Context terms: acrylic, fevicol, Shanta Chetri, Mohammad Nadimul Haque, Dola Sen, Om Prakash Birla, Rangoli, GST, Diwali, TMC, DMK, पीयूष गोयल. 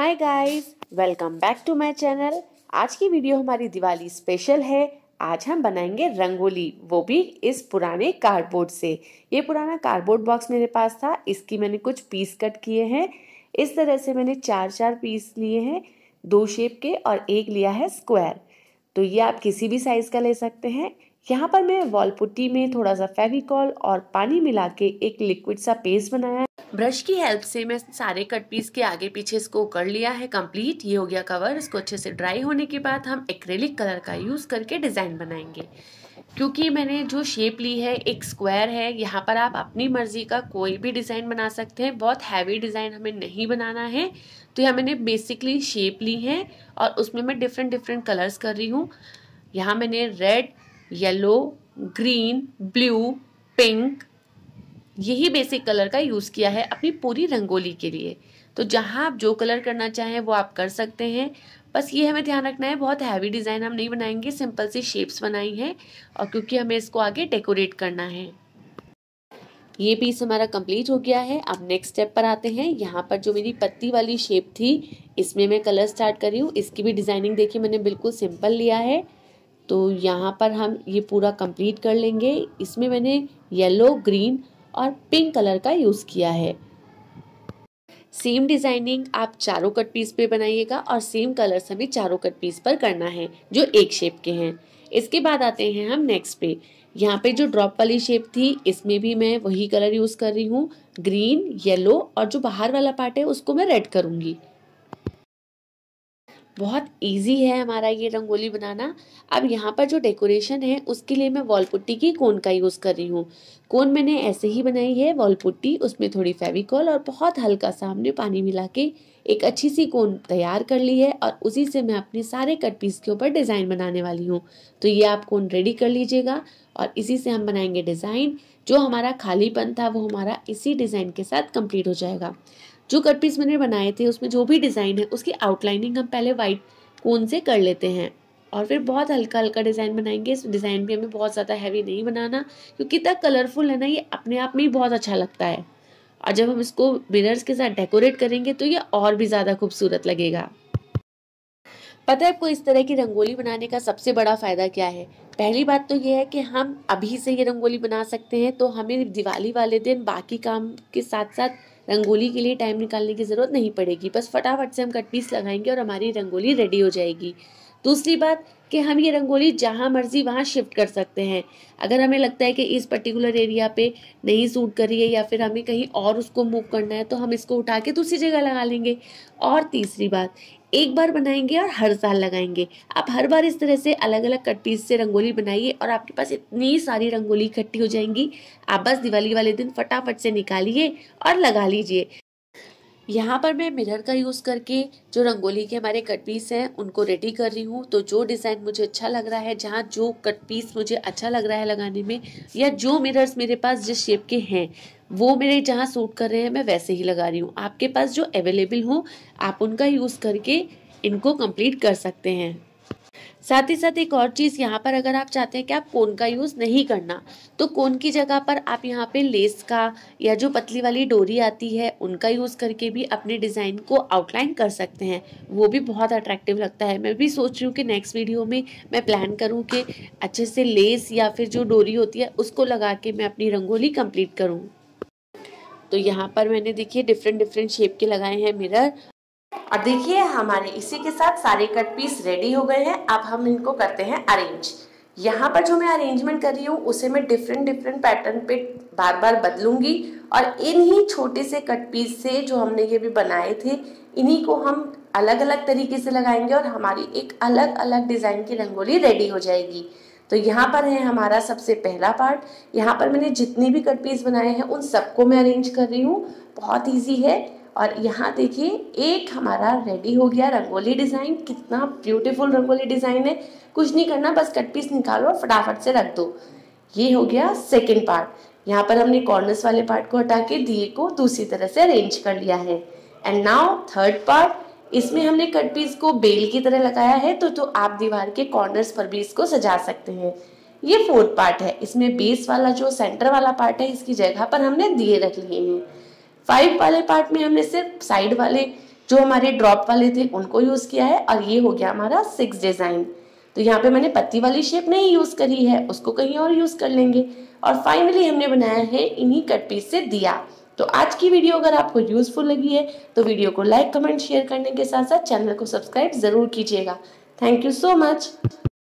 Hi guys, welcome back to my channel. आज की video हमारी दिवाली स्पेशल है। आज हम बनाएंगे रंगोली, वो भी इस पुराने कार्डबोर्ड से। ये पुराना कार्डबोर्ड बॉक्स मेरे पास था, इसकी मैंने कुछ पीस कट किए हैं। इस तरह से मैंने चार पीस लिए हैं, दो शेप के और एक लिया है स्क्वायर। तो ये आप किसी भी साइज़ का ले सकते हैं। यहाँ पर मैं वॉलपुट्टी में थोड़ा सा फेविकॉल और पानी मिला के एक लिक्विड सा पेस्ट बनाया है। ब्रश की हेल्प से मैं सारे कट पीस के आगे पीछे इसको कर लिया है कंप्लीट। ये हो गया कवर। इसको अच्छे से ड्राई होने के बाद हम एक्रेलिक कलर का यूज़ करके डिज़ाइन बनाएंगे। क्योंकि मैंने जो शेप ली है एक स्क्वायर है, यहाँ पर आप अपनी मर्जी का कोई भी डिज़ाइन बना सकते हैं। बहुत हैवी डिज़ाइन हमें नहीं बनाना है, तो यहाँ मैंने बेसिकली शेप ली है और उसमें मैं डिफरेंट कलर्स कर रही हूँ। यहाँ मैंने red, yellow, green, blue, pink, यही बेसिक कलर का यूज़ किया है अपनी पूरी रंगोली के लिए। तो जहाँ आप जो कलर करना चाहें वो आप कर सकते हैं। बस ये हमें ध्यान रखना है, बहुत हैवी डिज़ाइन हम नहीं बनाएंगे, सिंपल सी शेप्स बनाई हैं और क्योंकि हमें इसको आगे डेकोरेट करना है। ये पीस हमारा कंप्लीट हो गया है। अब नेक्स्ट स्टेप पर आते हैं। यहाँ पर जो मेरी पत्ती वाली शेप थी, इसमें मैं कलर स्टार्ट कर रही हूँ। इसकी भी डिज़ाइनिंग देखिए, मैंने बिल्कुल सिंपल लिया है। तो यहाँ पर हम ये पूरा कंप्लीट कर लेंगे। इसमें मैंने येलो, ग्रीन और पिंक कलर का यूज़ किया है। सेम डिज़ाइनिंग आप चारों कट पीस पे बनाइएगा और सेम कलर्स हमें चारों कट पीस पर करना है जो एक शेप के हैं। इसके बाद आते हैं हम नेक्स्ट पे। यहाँ पे जो ड्रॉप वाली शेप थी, इसमें भी मैं वही कलर यूज़ कर रही हूँ, ग्रीन, येलो, और जो बाहर वाला पार्ट है उसको मैं रेड करूँगी। बहुत इजी है हमारा ये रंगोली बनाना। अब यहाँ पर जो डेकोरेशन है उसके लिए मैं वॉलपुट्टी की कोन का यूज़ कर रही हूँ। कोन मैंने ऐसे ही बनाई है, वॉलपुट्टी, उसमें थोड़ी फेविकॉल और बहुत हल्का सा हमने पानी मिला के एक अच्छी सी कोन तैयार कर ली है और उसी से मैं अपने सारे कट पीस के ऊपर डिज़ाइन बनाने वाली हूँ। तो ये आप कोन रेडी कर लीजिएगा और इसी से हम बनाएंगे डिज़ाइन। जो हमारा खालीपन था वो हमारा इसी डिज़ाइन के साथ कंप्लीट हो जाएगा। जो कट पीस मैंने बनाए थे उसमें जो भी डिज़ाइन है उसकी आउटलाइनिंग हम पहले वाइट कोन से कर लेते हैं और फिर बहुत हल्का डिज़ाइन बनाएंगे। इस डिज़ाइन भी हमें बहुत ज़्यादा हैवी नहीं बनाना, क्योंकि इतना कलरफुल है ना, ये अपने आप में ही बहुत अच्छा लगता है। और जब हम इसको मिरर्स के साथ डेकोरेट करेंगे तो ये और भी ज़्यादा खूबसूरत लगेगा। पता है आपको इस तरह की रंगोली बनाने का सबसे बड़ा फ़ायदा क्या है? पहली बात तो ये है कि हम अभी से ये रंगोली बना सकते हैं, तो हमें दिवाली वाले दिन बाकी काम के साथ साथ रंगोली के लिए टाइम निकालने की ज़रूरत नहीं पड़ेगी। बस फटाफट से हम कट पीस लगाएंगे और हमारी रंगोली रेडी हो जाएगी। दूसरी बात कि हम ये रंगोली जहाँ मर्जी वहाँ शिफ्ट कर सकते हैं। अगर हमें लगता है कि इस पर्टिकुलर एरिया पे नहीं सूट कर रही है या फिर हमें कहीं और उसको मूव करना है, तो हम इसको उठा के दूसरी जगह लगा लेंगे। और तीसरी बात, एक बार बनाएंगे और हर साल लगाएंगे। आप हर बार इस तरह से अलग अलग कट पीस से रंगोली बनाइए और आपके पास इतनी सारी रंगोली इकट्ठी हो जाएंगी। आप बस दिवाली वाले दिन फटाफट से निकालिए और लगा लीजिए। यहाँ पर मैं मिरर का यूज़ करके जो रंगोली के हमारे कट पीस हैं उनको रेडी कर रही हूँ। तो जो डिज़ाइन मुझे अच्छा लग रहा है, जहाँ जो कट पीस मुझे अच्छा लग रहा है लगाने में, या जो मिरर्स मेरे पास जिस शेप के हैं वो मेरे जहाँ सूट कर रहे हैं मैं वैसे ही लगा रही हूँ। आपके पास जो अवेलेबल हो आप उनका यूज़ करके इनको कंप्लीट कर सकते हैं। साथ ही साथ एक और चीज़ यहाँ पर, अगर आप चाहते हैं कि आप कोन का यूज़ नहीं करना, तो कोन की जगह पर आप यहाँ पे लेस का या जो पतली वाली डोरी आती है उनका यूज़ करके भी अपने डिज़ाइन को आउटलाइन कर सकते हैं। वो भी बहुत अट्रैक्टिव लगता है। मैं भी सोच रही हूँ कि नेक्स्ट वीडियो में मैं प्लान करूँ कि अच्छे से लेस या फिर जो डोरी होती है उसको लगा के मैं अपनी रंगोली कंप्लीट करूँ। तो यहाँ पर मैंने देखिए डिफरेंट शेप के लगाए हैं मिरर। और देखिए हमारे इसी के साथ सारे कट पीस रेडी हो गए हैं। अब हम इनको करते हैं अरेंज। यहाँ पर जो मैं अरेंजमेंट कर रही हूँ उसे मैं डिफरेंट पैटर्न पे बार बदलूंगी और इन्हीं छोटे से कट पीस से जो हमने ये भी बनाए थे इन्हीं को हम अलग अलग तरीके से लगाएंगे और हमारी एक अलग डिज़ाइन की रंगोली रेडी हो जाएगी। तो यहाँ पर है हमारा सबसे पहला पार्ट। यहाँ पर मैंने जितनी भी कट पीस बनाए हैं उन सबको मैं अरेंज कर रही हूँ। बहुत ईजी है। और यहाँ देखिए एक हमारा रेडी हो गया रंगोली डिज़ाइन। कितना ब्यूटीफुल रंगोली डिज़ाइन है। कुछ नहीं करना, बस कट पीस निकालो और फटाफट से रख दो। ये हो गया सेकंड पार्ट। यहाँ पर हमने कॉर्नर्स वाले पार्ट को हटा के दिए को दूसरी तरह से अरेंज कर लिया है। And now third part. इसमें हमने कट पीस को बेल की तरह लगाया है, तो आप दीवार के कॉर्नर्स पर भी इसको सजा सकते हैं। ये फोर्थ पार्ट है। इसमें बेस वाला जो सेंटर वाला पार्ट है इसकी जगह पर हमने दिए रख लिए हैं। फाइव वाले पार्ट में हमने सिर्फ साइड वाले जो हमारे ड्रॉप वाले थे उनको यूज़ किया है। और ये हो गया हमारा 6 डिज़ाइन। तो यहाँ पे मैंने पत्ती वाली शेप नहीं यूज़ करी है, उसको कहीं और यूज़ कर लेंगे। और फाइनली हमने बनाया है इन्हीं कट पीस से दिया। तो आज की वीडियो अगर आपको यूज़फुल लगी है तो वीडियो को लाइक, कमेंट, शेयर करने के साथ साथ चैनल को सब्सक्राइब ज़रूर कीजिएगा। Thank you so much.